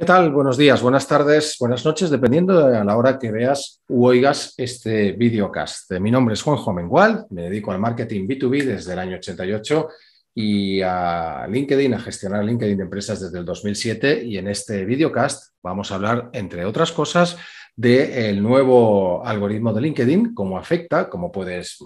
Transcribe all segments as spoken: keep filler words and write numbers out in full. ¿Qué tal? Buenos días, buenas tardes, buenas noches, dependiendo de a la hora que veas u oigas este videocast. Mi nombre es Juanjo Amengual, me dedico al marketing B dos B desde el año ochenta y ocho y a LinkedIn, a gestionar LinkedIn de empresas desde el dos mil siete, y en este videocast vamos a hablar, entre otras cosas, del nuevo algoritmo de LinkedIn, cómo afecta, cómo puedes,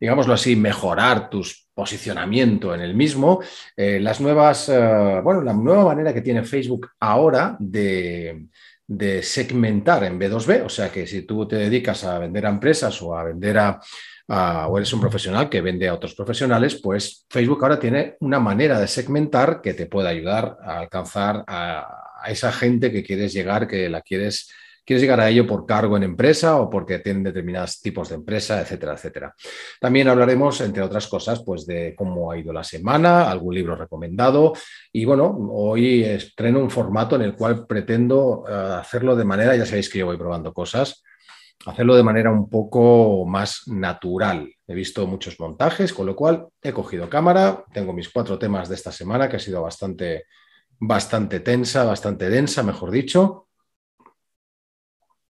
digámoslo así, mejorar tus posicionamiento en el mismo, eh, las nuevas, eh, bueno, la nueva manera que tiene Facebook ahora de, de segmentar en B dos B, o sea que si tú te dedicas a vender a empresas o a vender a, a o eres un profesional que vende a otros profesionales, pues Facebook ahora tiene una manera de segmentar que te puede ayudar a alcanzar a, a esa gente que quieres llegar, que la quieres Quieres llegar a ello por cargo en empresa o porque tienen determinados tipos de empresa, etcétera, etcétera. También hablaremos, entre otras cosas, pues de cómo ha ido la semana, algún libro recomendado. Y bueno, hoy estreno un formato en el cual pretendo hacerlo de manera, ya sabéis que yo voy probando cosas, hacerlo de manera un poco más natural. He visto muchos montajes, con lo cual he cogido cámara. Tengo mis cuatro temas de esta semana, que ha sido bastante, bastante tensa, bastante densa, mejor dicho.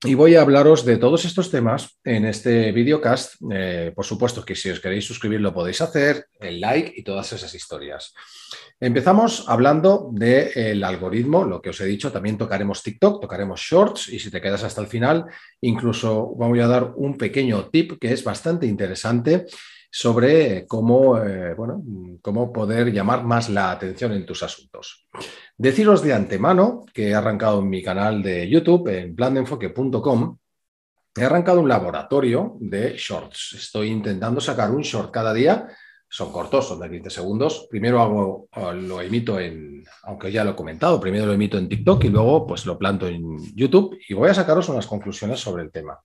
Y voy a hablaros de todos estos temas en este videocast. Eh, por supuesto que si os queréis suscribir lo podéis hacer, el like y todas esas historias. Empezamos hablando del algoritmo, lo que os he dicho. También tocaremos TikTok, tocaremos Shorts, y si te quedas hasta el final, incluso voy a dar un pequeño tip que es bastante interesante sobre cómo, eh, bueno, cómo poder llamar más la atención en tus asuntos. Deciros de antemano que he arrancado en mi canal de YouTube, en plan de enfoque punto com, he arrancado un laboratorio de shorts. Estoy intentando sacar un short cada día. Son cortos, son de quince segundos. Primero hago, lo emito en, aunque ya lo he comentado, primero lo emito en TikTok y luego pues lo planto en YouTube, y voy a sacaros unas conclusiones sobre el tema.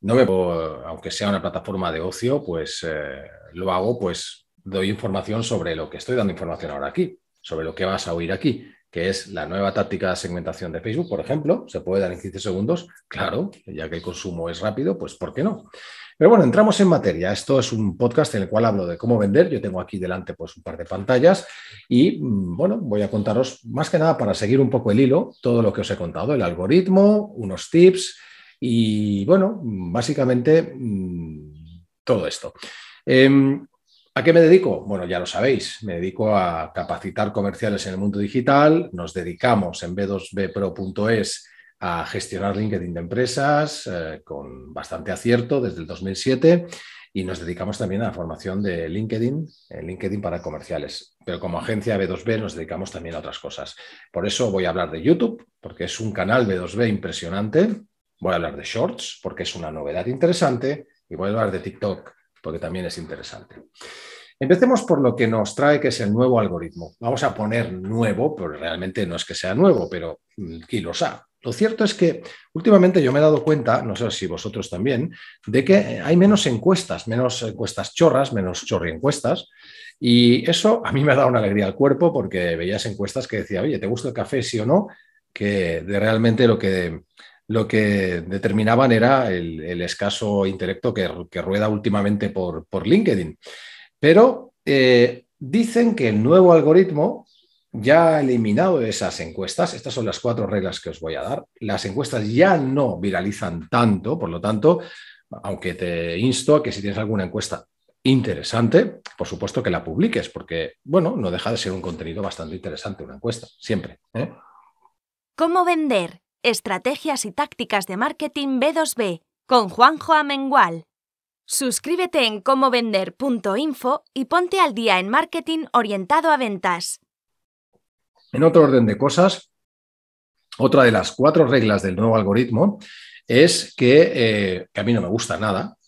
No me puedo, aunque sea una plataforma de ocio, pues eh, lo hago, pues doy información sobre lo que estoy dando información ahora aquí, sobre lo que vas a oír aquí, que es la nueva táctica de segmentación de Facebook, por ejemplo. Se puede dar en quince segundos, claro, ya que el consumo es rápido, pues ¿por qué no? Pero bueno, entramos en materia. Esto es un podcast en el cual hablo de cómo vender. Yo tengo aquí delante pues un par de pantallas y, bueno, voy a contaros, más que nada para seguir un poco el hilo, todo lo que os he contado, el algoritmo, unos tips. Y bueno, básicamente todo esto. Eh, ¿A qué me dedico? Bueno, ya lo sabéis, me dedico a capacitar comerciales en el mundo digital. Nos dedicamos en b dos b pro punto es a gestionar LinkedIn de empresas eh, con bastante acierto desde el dos mil siete, y nos dedicamos también a la formación de LinkedIn, LinkedIn para comerciales. Pero como agencia B dos B nos dedicamos también a otras cosas. Por eso voy a hablar de YouTube, porque es un canal B dos B impresionante. Voy a hablar de Shorts, porque es una novedad interesante, y voy a hablar de TikTok, porque también es interesante. Empecemos por lo que nos trae, que es el nuevo algoritmo. Vamos a poner nuevo, pero realmente no es que sea nuevo, pero kilos ha. Lo cierto es que últimamente yo me he dado cuenta, no sé si vosotros también, de que hay menos encuestas, menos encuestas chorras, menos chorriencuestas. Y eso a mí me ha dado una alegría al cuerpo, porque veías encuestas que decía, oye, ¿te gusta el café, sí o no? Que de realmente lo que... Lo que determinaban era el, el escaso intelecto que, que rueda últimamente por, por LinkedIn. Pero eh, dicen que el nuevo algoritmo ya ha eliminado esas encuestas. Estas son las cuatro reglas que os voy a dar. Las encuestas ya no viralizan tanto, por lo tanto, aunque te insto a que si tienes alguna encuesta interesante, por supuesto que la publiques, porque, bueno, no deja de ser un contenido bastante interesante una encuesta, siempre, ¿eh? ¿Cómo vender? Estrategias y tácticas de marketing B dos B con Juanjo Amengual. Suscríbete en como vender punto info y ponte al día en marketing orientado a ventas. En otro orden de cosas, otra de las cuatro reglas del nuevo algoritmo es que, eh, que a mí no me gusta nada,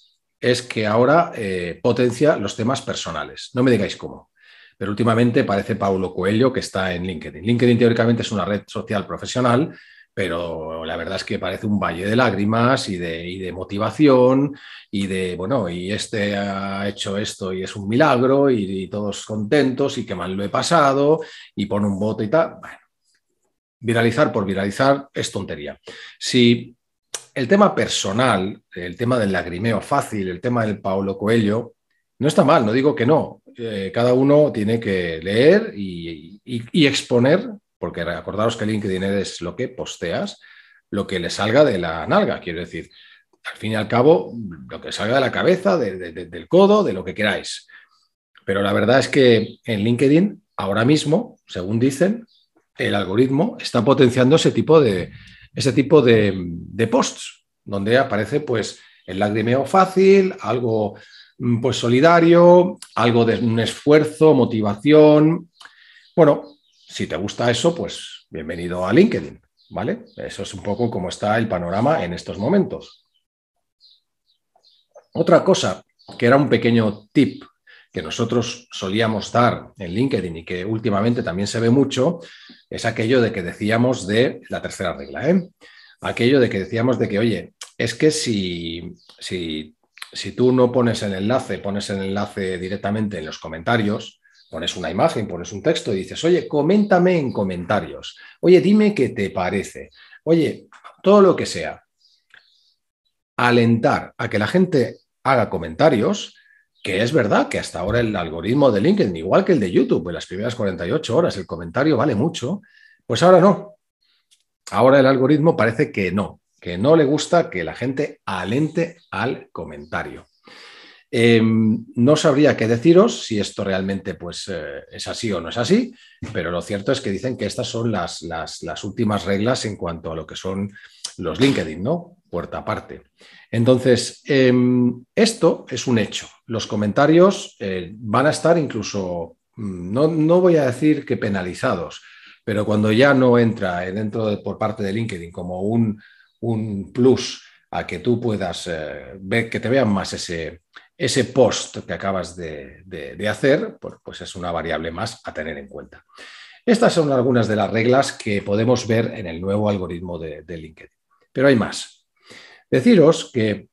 es que ahora eh, potencia los temas personales. No me digáis cómo. Pero últimamente parece Paulo Coelho, que está en LinkedIn. LinkedIn teóricamente es una red social profesional, pero la verdad es que parece un valle de lágrimas y de, y de motivación y de, bueno, y este ha hecho esto y es un milagro y, y todos contentos y qué mal lo he pasado y pone un voto y tal. Bueno, viralizar por viralizar es tontería. Si el tema personal, el tema del lagrimeo fácil, el tema del Paulo Coelho, no está mal, no digo que no. Eh, cada uno tiene que leer y, y, y exponer, porque acordaros que LinkedIn es lo que posteas, lo que le salga de la nalga, quiero decir, al fin y al cabo, lo que salga de la cabeza, de, de, de, del codo, de lo que queráis. Pero la verdad es que en LinkedIn, ahora mismo, según dicen, el algoritmo está potenciando ese tipo de, ese tipo de, de posts, donde aparece pues el lagrimeo fácil, algo pues solidario, algo de un esfuerzo, motivación. Bueno, si te gusta eso, pues bienvenido a LinkedIn, ¿vale? Eso es un poco como está el panorama en estos momentos. Otra cosa que era un pequeño tip que nosotros solíamos dar en LinkedIn y que últimamente también se ve mucho, es aquello de que decíamos de la tercera regla, ¿eh? Aquello de que decíamos de que, oye, es que si, si, si tú no pones el enlace, pones el enlace directamente en los comentarios, pones una imagen, pones un texto y dices, oye, coméntame en comentarios, oye, dime qué te parece, oye, todo lo que sea. Alentar a que la gente haga comentarios, que es verdad que hasta ahora el algoritmo de LinkedIn, igual que el de YouTube, en las primeras cuarenta y ocho horas el comentario vale mucho, pues ahora no. Ahora el algoritmo parece que no, que no le gusta que la gente alente al comentario. Eh, no sabría qué deciros si esto realmente pues, eh, es así o no es así, pero lo cierto es que dicen que estas son las, las, las últimas reglas en cuanto a lo que son los LinkedIn, ¿no? Puerta aparte. Entonces, eh, esto es un hecho. Los comentarios eh, van a estar incluso, no, no voy a decir que penalizados, pero cuando ya no entra dentro de, por parte de LinkedIn como un, un plus a que tú puedas eh, ver, que te vean más ese, ese post que acabas de, de, de hacer, pues, pues es una variable más a tener en cuenta. Estas son algunas de las reglas que podemos ver en el nuevo algoritmo de, de LinkedIn. Pero hay más. Deciros que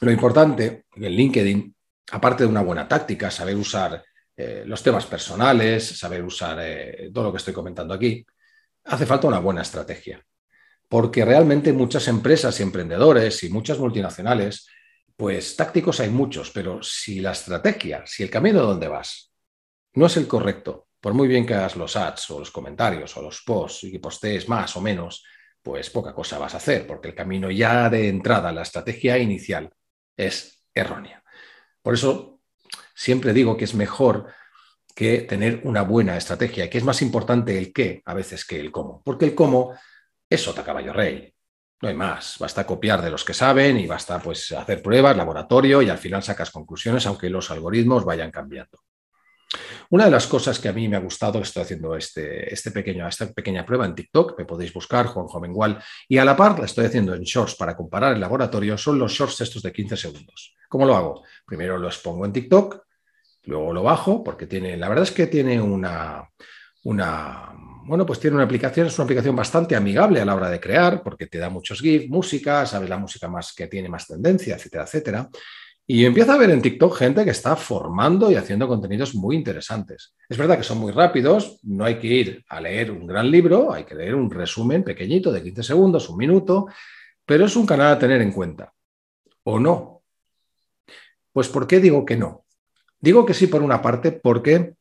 lo importante en LinkedIn, aparte de una buena táctica, saber usar Eh, los temas personales, saber usar eh, todo lo que estoy comentando aquí, hace falta una buena estrategia. Porque realmente muchas empresas y emprendedores y muchas multinacionales, pues tácticos hay muchos, pero si la estrategia, si el camino donde vas no es el correcto, por muy bien que hagas los ads o los comentarios o los posts y que postees más o menos, pues poca cosa vas a hacer, porque el camino ya de entrada, la estrategia inicial es errónea. Por eso siempre digo que es mejor que tener una buena estrategia y que es más importante el qué a veces que el cómo. Porque el cómo es sota caballo rey, no hay más. Basta copiar de los que saben y basta pues, hacer pruebas, laboratorio y al final sacas conclusiones aunque los algoritmos vayan cambiando. Una de las cosas que a mí me ha gustado, estoy haciendo este, este pequeño, esta pequeña prueba en TikTok, me podéis buscar, Juanjo Amengual, y a la par la estoy haciendo en Shorts para comparar el laboratorio, son los Shorts estos de quince segundos. ¿Cómo lo hago? Primero los pongo en TikTok, luego lo bajo, porque tiene, la verdad es que tiene una, una, bueno, pues tiene una aplicación, es una aplicación bastante amigable a la hora de crear, porque te da muchos GIFs, música, sabes la música más que tiene más tendencia, etcétera, etcétera. Y empieza a ver en TikTok gente que está formando y haciendo contenidos muy interesantes. Es verdad que son muy rápidos, no hay que ir a leer un gran libro, hay que leer un resumen pequeñito de quince segundos, un minuto, pero es un canal a tener en cuenta. ¿O no? Pues ¿por qué digo que no? Digo que sí por una parte porque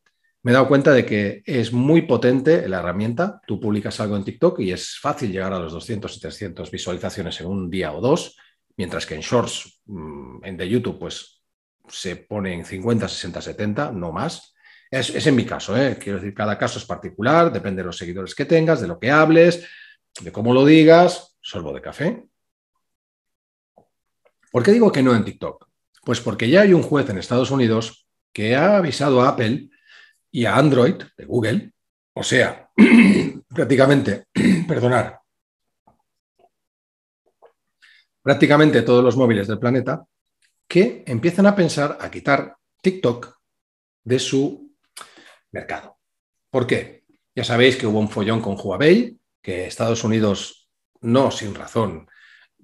me he dado cuenta de que es muy potente la herramienta. Tú publicas algo en TikTok y es fácil llegar a los doscientas y trescientas visualizaciones en un día o dos, mientras que en Shorts en de YouTube pues, se ponen cincuenta, sesenta, setenta, no más. Es, es en mi caso, ¿eh? Quiero decir, cada caso es particular, depende de los seguidores que tengas, de lo que hables, de cómo lo digas, sorbo de café. ¿Por qué digo que no en TikTok? Pues porque ya hay un juez en Estados Unidos que ha avisado a Apple y a Android de Google, o sea, prácticamente, perdonar, prácticamente todos los móviles del planeta, que empiezan a pensar a quitar TikTok de su mercado. ¿Por qué? Ya sabéis que hubo un follón con Huawei, que Estados Unidos, no sin razón,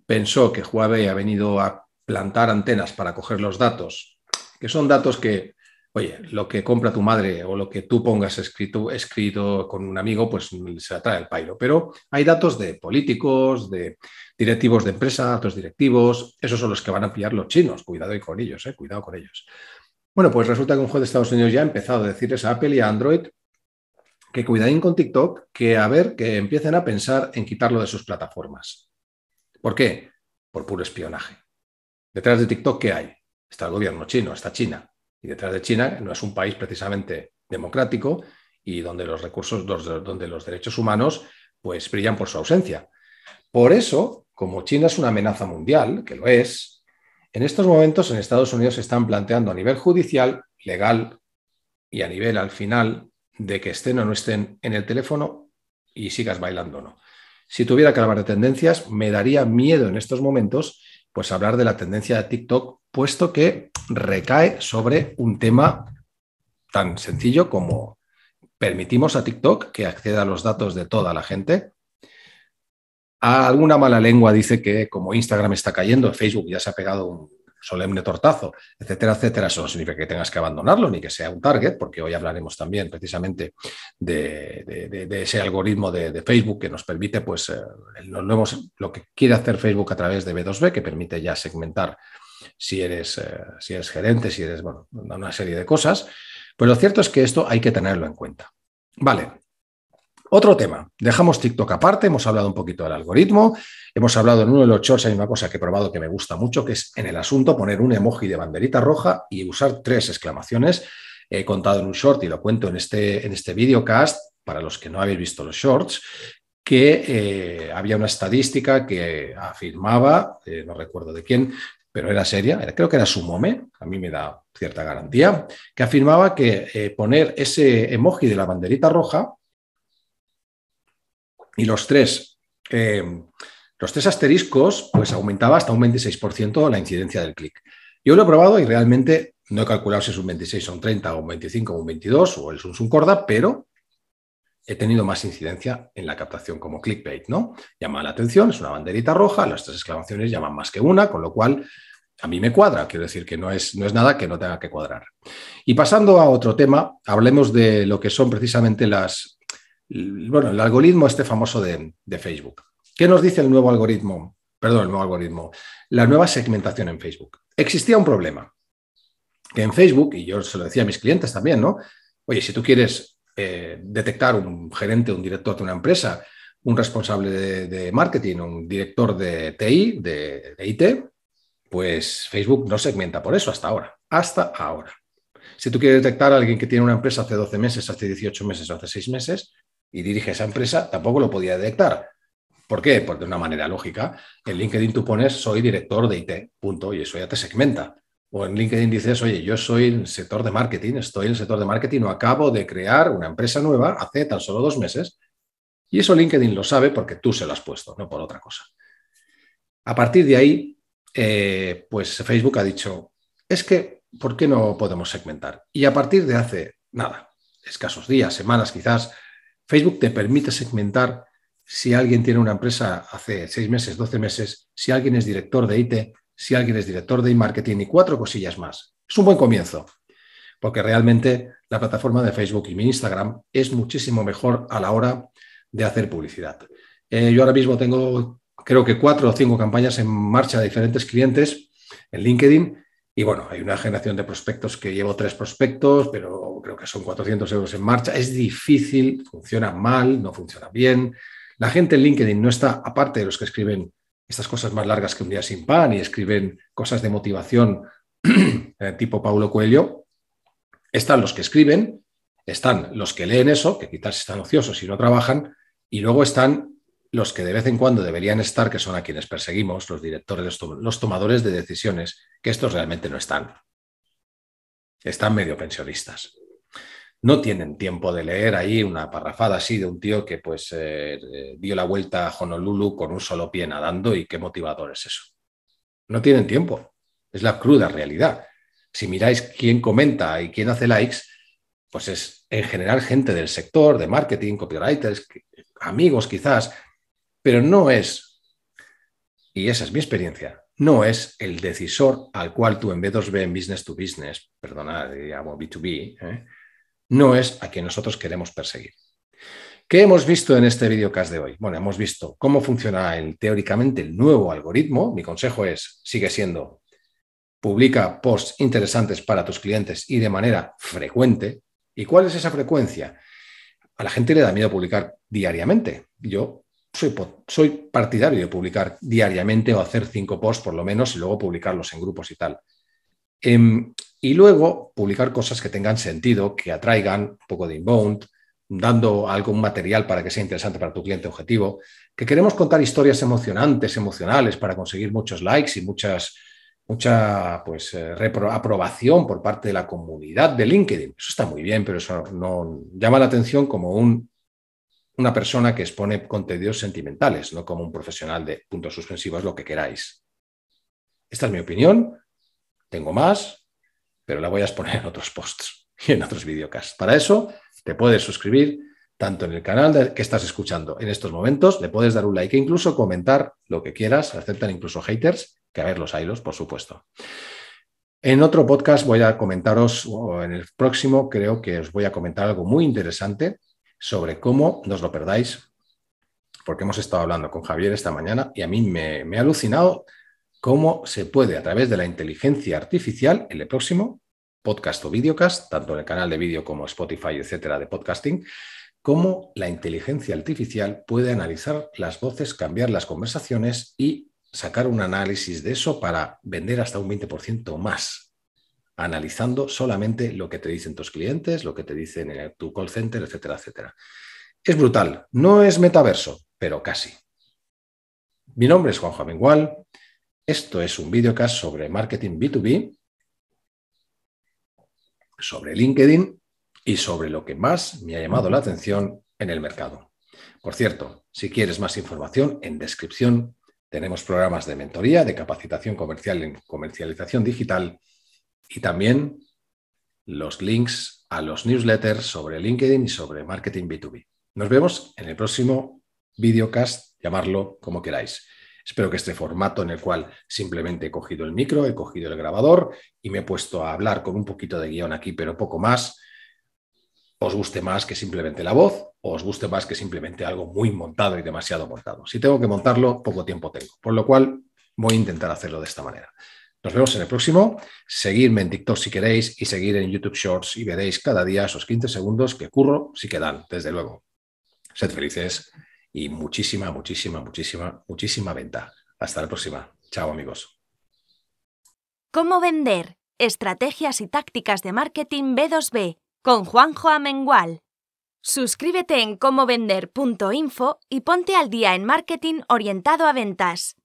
pensó que Huawei ha venido a plantar antenas para coger los datos, que son datos que oye, lo que compra tu madre o lo que tú pongas escrito, escrito con un amigo, pues se atrae el pairo. Pero hay datos de políticos, de directivos de empresas, otros directivos. Esos son los que van a pillar los chinos. Cuidado con ellos, eh, cuidado con ellos. Bueno, pues resulta que un juez de Estados Unidos ya ha empezado a decirles a Apple y a Android que cuidadín con TikTok, que a ver, que empiecen a pensar en quitarlo de sus plataformas. ¿Por qué? Por puro espionaje. Detrás de TikTok, ¿qué hay? Está el gobierno chino, está China. Y detrás de China no es un país precisamente democrático y donde los recursos, donde los derechos humanos pues brillan por su ausencia. Por eso, como China es una amenaza mundial, que lo es, en estos momentos en Estados Unidos se están planteando a nivel judicial, legal y a nivel al final de que estén o no estén en el teléfono y sigas bailando o no. Si tuviera que hablar de tendencias, me daría miedo en estos momentos pues hablar de la tendencia de TikTok, puesto que recae sobre un tema tan sencillo como permitimos a TikTok que acceda a los datos de toda la gente. Alguna mala lengua dice que como Instagram está cayendo, Facebook ya se ha pegado un solemne tortazo, etcétera, etcétera. Eso no significa que tengas que abandonarlo ni que sea un target, porque hoy hablaremos también precisamente de, de, de, de ese algoritmo de, de Facebook que nos permite, pues, eh, lo, lo, hemos, lo que quiere hacer Facebook a través de B dos B, que permite ya segmentar si eres, eh, si eres gerente, si eres, bueno, una serie de cosas. Pero lo cierto es que esto hay que tenerlo en cuenta. Vale. Otro tema, dejamos TikTok aparte, hemos hablado un poquito del algoritmo, hemos hablado en uno de los shorts, hay una cosa que he probado que me gusta mucho, que es en el asunto poner un emoji de banderita roja y usar tres exclamaciones. He contado en un short y lo cuento en este, en este videocast, para los que no habéis visto los shorts, que eh, había una estadística que afirmaba, eh, no recuerdo de quién, pero era seria, creo que era Sumome, a mí me da cierta garantía, que afirmaba que eh, poner ese emoji de la banderita roja y los tres, eh, los tres asteriscos, pues aumentaba hasta un veintiséis por ciento la incidencia del clic. Yo lo he probado y realmente no he calculado si es un veintiséis, son treinta, o un veinticinco, o un veintidós, o es un suncorda, pero he tenido más incidencia en la captación como clickbait, ¿no? Llama la atención, es una banderita roja, las tres exclamaciones llaman más que una, con lo cual a mí me cuadra, quiero decir que no es, no es nada que no tenga que cuadrar. Y pasando a otro tema, hablemos de lo que son precisamente las... Bueno, el algoritmo este famoso de, de Facebook. ¿Qué nos dice el nuevo algoritmo? Perdón, el nuevo algoritmo. La nueva segmentación en Facebook. Existía un problema. Que en Facebook, y yo se lo decía a mis clientes también, ¿no? Oye, si tú quieres eh, detectar un gerente, un director de una empresa, un responsable de, de marketing, un director de T I, de, de I T, pues Facebook no segmenta por eso hasta ahora. Hasta ahora. Si tú quieres detectar a alguien que tiene una empresa hace doce meses, hace dieciocho meses o hace seis meses... y dirige esa empresa, tampoco lo podía detectar. ¿Por qué? Porque de una manera lógica, en LinkedIn tú pones soy director de I T, punto, y eso ya te segmenta. O en LinkedIn dices, oye, yo soy el sector de marketing, estoy en el sector de marketing, o acabo de crear una empresa nueva hace tan solo dos meses, y eso LinkedIn lo sabe porque tú se lo has puesto, no por otra cosa. A partir de ahí, eh, pues Facebook ha dicho, es que, ¿por qué no podemos segmentar? Y a partir de hace, nada, escasos días, semanas quizás, Facebook te permite segmentar si alguien tiene una empresa hace seis meses, doce meses, si alguien es director de I T, si alguien es director de e-marketing y cuatro cosillas más. Es un buen comienzo, porque realmente la plataforma de Facebook y mi Instagram es muchísimo mejor a la hora de hacer publicidad. Eh, yo ahora mismo tengo, creo que cuatro o cinco campañas en marcha de diferentes clientes en LinkedIn. Y bueno, hay una generación de prospectos que llevo tres prospectos, pero creo que son cuatrocientos euros en marcha. Es difícil, funciona mal, no funciona bien. La gente en LinkedIn no está, aparte de los que escriben estas cosas más largas que un día sin pan y escriben cosas de motivación tipo Paulo Coelho, están los que escriben, están los que leen eso, que quizás están ociosos y no trabajan, y luego están los que de vez en cuando deberían estar, que son a quienes perseguimos, los directores, los, to- los tomadores de decisiones, que estos realmente no están. Están medio pensionistas. No tienen tiempo de leer ahí una parrafada así de un tío que pues eh, eh, dio la vuelta a Honolulu con un solo pie nadando y qué motivador es eso. No tienen tiempo. Es la cruda realidad. Si miráis quién comenta y quién hace likes, pues es en general gente del sector, de marketing, copywriters, amigos quizás, pero no es, y esa es mi experiencia, no es el decisor al cual tú en B dos B, en business to business, perdonad, llamo B dos B, ¿eh? No es a quien nosotros queremos perseguir. ¿Qué hemos visto en este videocast de hoy? Bueno, hemos visto cómo funciona el, teóricamente el nuevo algoritmo. Mi consejo es, sigue siendo, publica posts interesantes para tus clientes y de manera frecuente. ¿Y cuál es esa frecuencia? a la gente le da miedo publicar diariamente. Yo soy, soy partidario de publicar diariamente o hacer cinco posts por lo menos y luego publicarlos en grupos y tal. Eh, y luego publicar cosas que tengan sentido, que atraigan un poco de inbound, dando algún material para que sea interesante para tu cliente objetivo, que queremos contar historias emocionantes, emocionales, para conseguir muchos likes y muchas, mucha pues, eh, aprobación por parte de la comunidad de LinkedIn. Eso está muy bien, pero eso no, no llama la atención como un, una persona que expone contenidos sentimentales, no como un profesional de puntos suspensivos, lo que queráis. Esta es mi opinión, tengo más, pero la voy a exponer en otros posts y en otros videocasts. Para eso te puedes suscribir tanto en el canal que estás escuchando en estos momentos, le puedes dar un like e incluso comentar lo que quieras, aceptan incluso haters, que a ver los hilos, por supuesto. En otro podcast voy a comentaros, o en el próximo creo que os voy a comentar algo muy interesante sobre cómo, no os lo perdáis, porque hemos estado hablando con Javier esta mañana y a mí me, me ha alucinado cómo se puede, a través de la inteligencia artificial, en el próximo podcast o videocast, tanto en el canal de vídeo como Spotify, etcétera, de podcasting, cómo la inteligencia artificial puede analizar las voces, cambiar las conversaciones y sacar un análisis de eso para vender hasta un veinte por ciento más, analizando solamente lo que te dicen tus clientes, lo que te dicen en tu call center, etcétera, etcétera. Es brutal, no es metaverso, pero casi. Mi nombre es Juanjo Amengual, esto es un videocast sobre marketing B dos B, sobre LinkedIn y sobre lo que más me ha llamado la atención en el mercado. Por cierto, si quieres más información, en descripción tenemos programas de mentoría, de capacitación comercial en comercialización digital y también los links a los newsletters sobre LinkedIn y sobre marketing B dos B. Nos vemos en el próximo videocast, llamarlo como queráis. Espero que este formato en el cual simplemente he cogido el micro, he cogido el grabador y me he puesto a hablar con un poquito de guión aquí, pero poco más, os guste más que simplemente la voz o os guste más que simplemente algo muy montado y demasiado montado. Si tengo que montarlo, poco tiempo tengo, por lo cual voy a intentar hacerlo de esta manera. Nos vemos en el próximo. Seguidme en TikTok si queréis y seguir en YouTube Shorts y veréis cada día esos quince segundos que curro sí que dan, desde luego. Sed felices. Y muchísima, muchísima, muchísima, muchísima venta. Hasta la próxima. Chao, amigos. ¿Cómo vender? Estrategias y tácticas de marketing B dos B con Juanjo Amengual. Suscríbete en comovender punto info y ponte al día en marketing orientado a ventas.